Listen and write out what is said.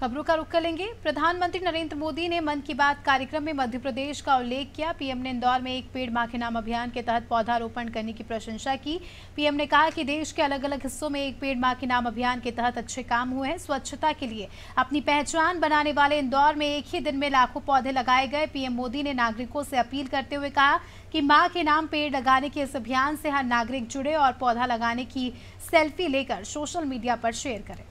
खबरों का रुख कर लेंगे। प्रधानमंत्री नरेंद्र मोदी ने मन की बात कार्यक्रम में मध्य प्रदेश का उल्लेख किया। पीएम ने इंदौर में एक पेड़ मां के नाम अभियान के तहत पौधारोपण करने की प्रशंसा की। पीएम ने कहा कि देश के अलग अलग हिस्सों में एक पेड़ मां के नाम अभियान के तहत अच्छे काम हुए हैं। स्वच्छता के लिए अपनी पहचान बनाने वाले इंदौर में एक ही दिन में लाखों पौधे लगाए गए। पीएम मोदी ने नागरिकों से अपील करते हुए कहा कि मां के नाम पेड़ लगाने के इस अभियान से हर नागरिक जुड़े और पौधा लगाने की सेल्फी लेकर सोशल मीडिया पर शेयर करें।